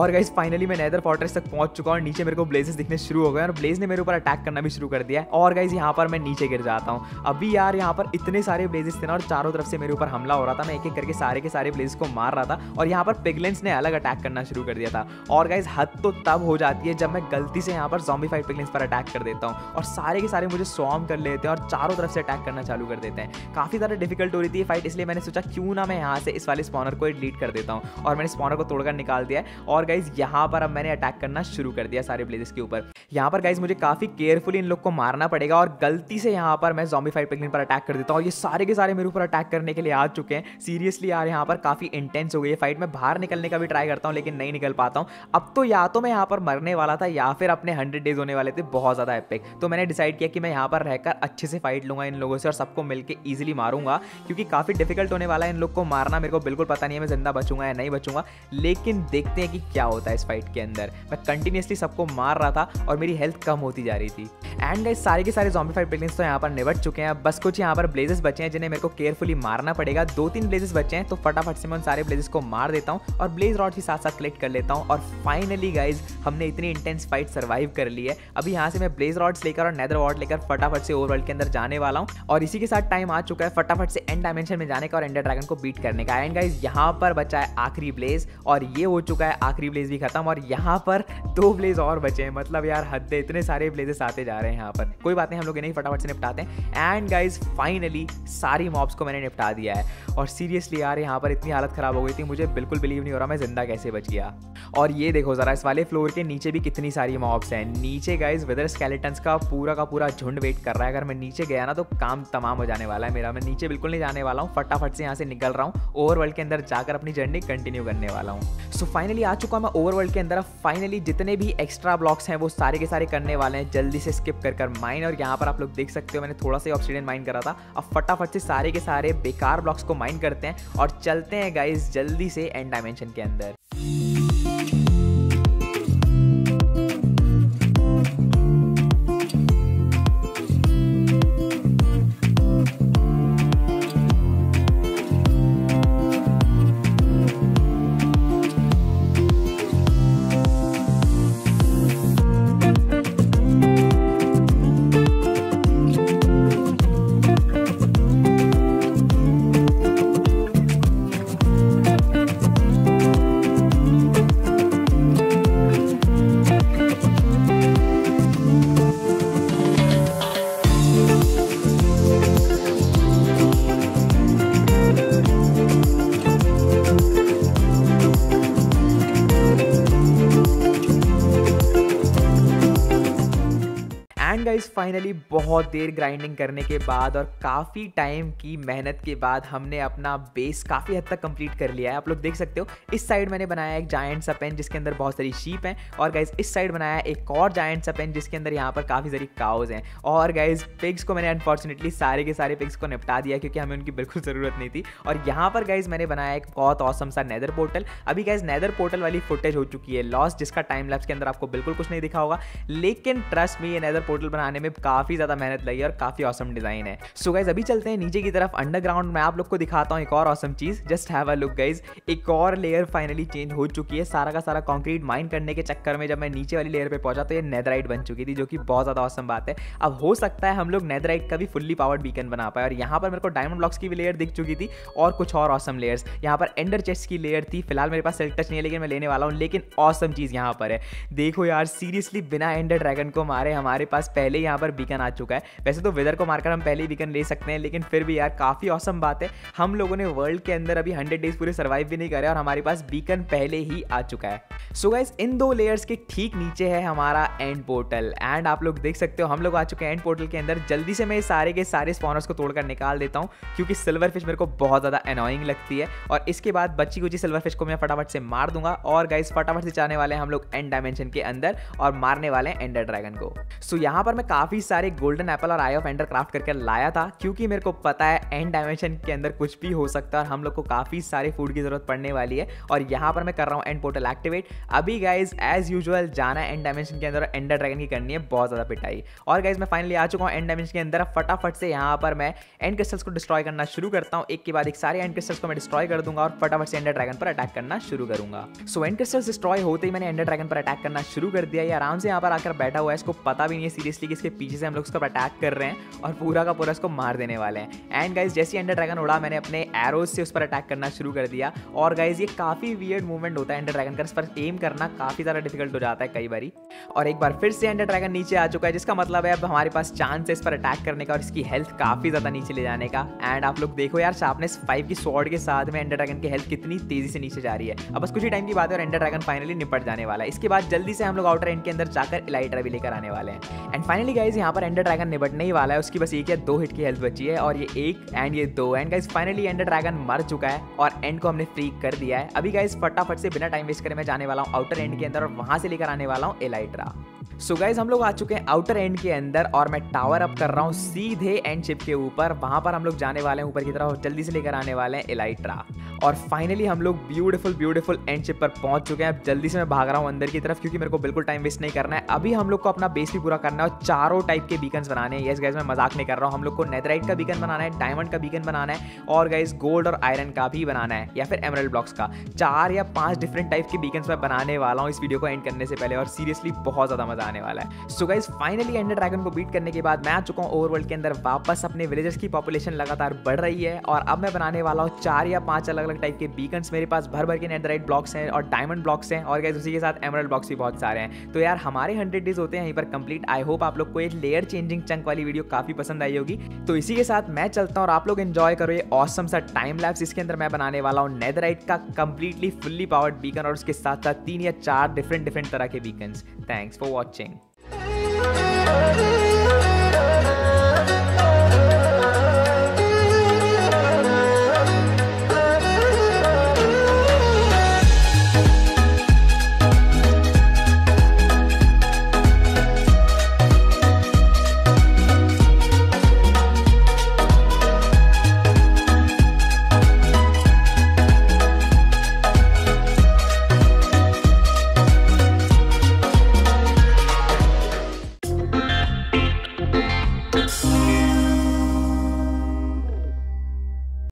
और गाइस फाइनली मैं नेदर फोर्ट्रेस तक पहुंच चुका हूं, और नीचे मेरे को ब्लेजेस दिखने शुरू हो गए, और ब्लेज ने मेरे ऊपर अटैक करना भी शुरू कर दिया है। और गाइस यहाँ पर मैं नीचे गिर जाता हूँ। अभी यार यहाँ पर इतने सारे ब्लेजेस थे ना, और चारों तरफ से मेरे ऊपर हमला हो रहा था। मैं एक एक करके सारे के सारे ब्लेजेस को मार रहा था, और यहाँ पर पिगलेंस ने अलग अटैक करना शुरू कर दिया था। और गाइस हद तो तब हो जाती है जब मैं गलती से यहाँ पर ज़ॉम्बीफाइड पिगलेंस पर अटैक कर देता हूँ, और सारे के सारे मुझे स्वॉर्म कर लेते हैं और चारों तरफ से अटैक करना चालू कर देते हैं। काफ़ी ज़्यादा डिफिकल्ट हो रही थी फाइट, इसलिए मैंने सोचा क्यों ना मैं यहाँ से इस वाले स्पॉनर को डिलीट कर देता हूँ, और मैंने स्पॉनर को तोड़कर निकाल दिया। और गाइज यहाँ पर अब मैंने अटैक करना शुरू कर दिया सारे ब्लेजेस के ऊपर। यहाँ पर गाइज मुझे काफ़ी केयरफुली इन लोग को मारना पड़ेगा, और गलती से यहाँ पर मैं ज़ॉम्बीफाइड पिगलिन पर अटैक कर देता हूँ। ये सारे के सारे मेरे ऊपर अटैक करने के लिए आ चुके हैं। सीरियसली यार यहाँ पर काफ़ी इंटेंस हो गई है फाइट। मैं बाहर निकलने का भी ट्राई करता हूँ, लेकिन नहीं निकल पाता हूँ। अब तो या तो मैं यहाँ पर मरने वाला था, या फिर अपने हंड्रेड डेज होने वाले थे बहुत ज़्यादा एपिक। तो मैंने डिसाइड किया कि मैं यहाँ पर रहकर अच्छे से फाइट लूँगा इन लोगों से और सबको मिलकर ईजिली मारूंगा, क्योंकि काफ़ी डिफिकल्ट होने वाला है इन लोग को मारना। मेरे को बिल्कुल पता नहीं है मैं जिंदा बचूंगा या नहीं बचूंगा, लेकिन देखते हैं कि क्या होता है इस फाइट के अंदर। मैं कंटिन्यूसली सबको मार रहा था और मेरी हेल्थ कम होती जा रही थी। एंड गाइस सारे के सारे ज़ॉम्बी फाइट प्लेन्स तो यहाँ पर निबट चुके हैं। बस कुछ यहाँ पर ब्लेजेस बचे हैं जिन्हें मेरे को केयरफुली मारना पड़ेगा। दो तीन ब्लेजेस बचे हैं तो फटाफट से मैं उन सारे ब्लेजेस को मार देता हूँ और ब्लेज रॉड के साथ साथ कलेक्ट कर लेता हूँ। और फाइनली गाइज हमने इतनी इंटेंस फाइट सर्वाइव कर ली है। अभी यहाँ से मैं ब्लेज रॉड्स लेकर और नेदर रॉड लेकर फटाफट से ओवरवर्ल्ड के अंदर जाने वाला हूँ और इसी के साथ टाइम आ चुका है फटाफट से एंड डायमेंशन में जाने का और एंडर ड्रैगन को बीट करने का। एंड गाइज यहाँ पर बचा है आखिरी ब्लेज और ये हो चुका है आखिरी ब्लेज भी खत्म और यहाँ पर दो ब्लेज और बचे हैं। मतलब यार हद है, इतने सारे ब्लेजेस आते जा रहे हैं यहाँ पर। कोई बात नहीं, हम लोग इन्हें फटाफट से निपटाते हैं। एंड गाइज फाइनली सारी मॉब्स को मैंने निपटा दिया है और सीरियसली यार यहाँ पर इतनी हालत खराब हो गई थी, मुझे बिल्कुल बिलीव नहीं हो रहा मैं जिंदा कैसे बच गया। और ये देखो जरा इस वाले फ्लोर के नीचे भी कितनी सारी मॉब्स हैं। नीचे गाइज वेदर स्केलेटन्स का पूरा का पूरा झुंड वेट कर रहा है। अगर मैं नीचे गया ना तो काम तमाम हो जाने वाला है मेरा। मैं नीचे बिल्कुल नहीं जाने वाला हूँ, फटाफट से यहाँ से निकल रहा हूँ, ओवरवर्ल्ड के अंदर जाकर अपनी जर्नी कंटिन्यू करने वाला हूँ। सो फाइनली आ चुका मैं ओवरवर्ल्ड के अंदर। फाइनली जितने भी एक्स्ट्रा ब्लॉक्स हैं वो सारे के सारे करने वाले हैं जल्दी से स्किप कर कर माइन। और यहाँ पर आप लोग देख सकते हो मैंने थोड़ा सा ऑब्सिडियन माइन करा था। अब फटाफट से सारे के सारे बेकार ब्लॉक्स को माइन करते हैं और चलते हैं गाइज जल्दी से एंड डायमेंशन के अंदर। फाइनली बहुत देर ग्राइंडिंग करने के बाद और काफ़ी टाइम की मेहनत के बाद हमने अपना बेस काफ़ी हद तक कंप्लीट कर लिया है। आप लोग देख सकते हो इस साइड मैंने बनाया एक जायंट सा पेन जिसके अंदर बहुत सारी शीप हैं और गाइज इस साइड बनाया एक और जायंट सा पेन जिसके अंदर यहाँ पर काफ़ी सारी काउज हैं। और गाइज पिग्स को मैंने अनफॉर्चुनेटली सारे के सारे पिग्स को निपटा दिया क्योंकि हमें उनकी बिल्कुल ज़रूरत नहीं थी। और यहाँ पर गाइज मैंने बनाया एक बहुत ऑसम सा नेदर पोर्टल। अभी गाइज नेदर पोर्टल वाली फुटेज हो चुकी है लॉस, जिसका टाइम लैप्स के अंदर आपको बिल्कुल कुछ नहीं दिखा होगा, लेकिन ट्रस्ट मी ये नेदर पोर्टल बनाने में काफी ज्यादा मेहनत लगी और काफी ऑसम डिजाइन है। सो गाइज अभी चलते हैं नीचे की तरफ अंडरग्राउंड में, आप लोग को दिखाता हूँ एक और ऑसम चीज। Just have a look guys, एक और लेयर फाइनली चेंज हो चुकी है। सारा का सारा कंक्रीट माइन करने के चक्कर में जब मैं नीचे वाली लेयर पे पहुंचा तो ये नेदराइट बन चुकी थी, जो कि बहुत ज्यादा ऑसम बात है। अब हो सकता है हम लोग नेदराइट का भी फुल्ली पावर्ड बीकन बना पाए। और यहाँ पर मेरे को डायमंड ब्लॉक्स की भी लेयर दिख चुकी थी और कुछ और ऑसम लेयर्स। यहाँ पर एंडर चेस्ट की लेयर थी, फिलहाल मेरे पास सिल्क टच नहीं है लेकिन मैं लेने वाला हूँ। लेकिन ऑसम चीज यहाँ पर है, देखो यार सीरियसली बिना एंडर ड्रैगन को मारे हमारे पास पहले यहाँ पर बीकन आ चुका है। वैसे तो वेदर को मारकर हम पहले ही बीकन ले सकते हैं, लेकिन फिर भी यार काफ़ी ऑसम बात है। हम लोगों ने वर्ल्ड के अंदर अभी हंड्रेड डेज पूरे सर्वाइव भी नहीं करे और हमारे पास बीकन पहले ही आ चुका है। सो गाइस इन दो लेयर्स के ठीक नीचे है हमारा एंड पोर्टल। एंड आप लोग देख सकते हो हम लोग आ चुके हैं एंड पोर्टल के अंदर। जल्दी से मैं सारे के सारे स्पॉनर्स को तोड़कर निकाल देता हूँ क्योंकि सिल्वर फिश मेरे को बहुत ज़्यादा अनॉइंग लगती है। और इसके बाद बची कुची सिल्वर फिश को मैं फटाफट से मार दूंगा। और गाइस फटाफट से जाने वाले हैं हम लोग एंड डायमेंशन के अंदर और मारने वाले हैं एंडर ड्रैगन को। सो यहाँ पर मैं काफ़ी सारे गोल्डन एप्पल और आई ऑफ एंडर क्राफ्ट करके लाया था क्योंकि मेरे को पता है एंड डायमेंशन के अंदर कुछ भी हो सकता है और हम लोग को काफ़ी सारे फूड की ज़रूरत पड़ने वाली है। और यहाँ पर मैं कर रहा हूँ एंड पोर्टल एक्टिवेट। अभी गाइज एज यूजुअल जाना है एंड डायमेंशन के अंदर और एंडर ड्रैगन की करनी है बहुत ज़्यादा पिटाई। और गाइज मैं फाइनली आ चुका हूँ एंड डायमेंशन के अंदर। फटाफट से यहाँ पर मैं एंड क्रिस्टल्स को डिस्ट्रॉय करना शुरू करता हूँ। एक के बाद एक सारे एंड क्रिस्टल्स को मैं डिस्ट्रॉय कर दूंगा और फटाफट से एंडर ड्रैगन पर अटैक करना शुरू करूँगा। सो एंड क्रिस्टल्स डिस्ट्रॉय होते ही मैंने एंडर ड्रैगन पर अटैक करना शुरू कर दिया। ये आराम से यहाँ पर आकर बैठा हुआ है, इसको पता भी नहीं है सीरियसली इसके पीछे से हम लोग उसको अटैक कर रहे हैं और पूरा का पूरा उसको मार देने वाले हैं। एंड गाइज जैसे एंडर ड्रैगन उड़ा मैंने अपने एरोज से उस पर अटैक करना शुरू कर दिया। और गाइज ये काफ़ी वियर्ड मूवमेंट होता है एंडर ड्रैगन का, इस पर एम करना काफ़ी ज़्यादा डिफिकल्ट हो जाता है कई बारी। और एक बार फिर से एंडर ड्रैगन नीचे आ चुका है, जिसका मतलब है अब हमारे पास चांस है इस पर अटैक करने का और इसकी हेल्थ काफ़ी ज़्यादा नीचे ले जाने का। एंड आप लोग देखो यार शार्पनेस फाइव की स्वॉर्ड के साथ में एंडर ड्रैगन की हेल्थ कितनी तेज़ी से नीचे जा रही है। अब बस कुछ ही टाइम की बात है और एंडर ड्रैगन फाइनली निपट जाने वाला है। इसके बाद जल्दी से हम लोग आउटर एंड के अंदर जाकर इलाइट्रा भी लेकर आने वाले हैं। एंड फाइनली गाइज यहाँ पर एंडर ड्रैगन निबटने ही वाला है, उसकी बस एक या दो हिट की हेल्थ बची है और ये एक एंड ये दो and guys finally ender dragon मर चुका है और एंड को हमने फ्री कर दिया है। अभी गाइज फटाफट से बिना टाइम वेस्ट करे मैं जाने वाला हूँ आउटर एंड के अंदर और वहाँ से लेकर आने वाला हूँ एलाइट्रा। सो so गाइज हम लोग आ चुके हैं आउटर एंड के अंदर और मैं टावर अप कर रहा हूँ सीधे एंड शिप के ऊपर, वहाँ पर हम लोग जाने वाले हैं ऊपर की तरफ, जल्दी से लेकर आने वाले हैं एलाइट्रा। और फाइनली हम लोग ब्यूटीफुल ब्यूटीफुल एंड शिप पर पहुंच चुके हैं। अब जल्दी से मैं भाग रहा हूँ अंदर की तरफ क्योंकि मेरे को बिल्कुल टाइम वेस्ट नहीं करना है। अभी हम लोग को अपना बेस भी पूरा करना है और चारों टाइप के बीकन्स बनाने हैं। यस गाइज मैं मजाक नहीं कर रहा हूँ, हम लोग को नेदराइट का बीकन बनाना है, डायमंड का बीकन बनाना है और गाइज गोल्ड और आयरन का भी बनाना है या फिर एमरल्ड ब्लॉक्स का। चार या पाँच डिफरेंट टाइप के बीकन्स मैं बनाने वाला हूँ इस वीडियो को एंड करने से पहले और सीरियसली बहुत ज़्यादा मजा आने वाला है। So guys finally ender dragon को बीट करने के बाद मैं आ चुका हूँ ओवरवर्ल्ड के अंदर वापस। अपने विलेजर्स की पॉपुलेशन लगातार बढ़ रही है और अब मैं बनाने वाला हूँ चार या पाँच अलग अलग टाइप के बीकन्स। मेरे पास भर भर के नेदराइट ब्लॉक्स हैं और डायमंड ब्लॉक्स हैं और गाइस उसी के साथ एमरल्ड ब्लॉक्स भी बहुत सारे हैं। तो यार हमारे हंड्रेड डेज होते हैं यहीं पर कंप्लीट। आई होप आप लोग को ये लेयर चेंजिंग चंक वाली वीडियो काफी पसंद आई होगी। तो इसी के साथ मैं चलता हूँ और आप लोग एंजॉय करो ये ऑसम सा टाइम लैप्स। इसके अंदर मैं बनाने वाला हूँ नेदराइट का कंप्लीटली फुल्ली पावर्ड बीकन और उसके साथ साथ तीन या चार डिफरेंट डिफरेंट तरह के Bacon's. Thanks for watching. We'll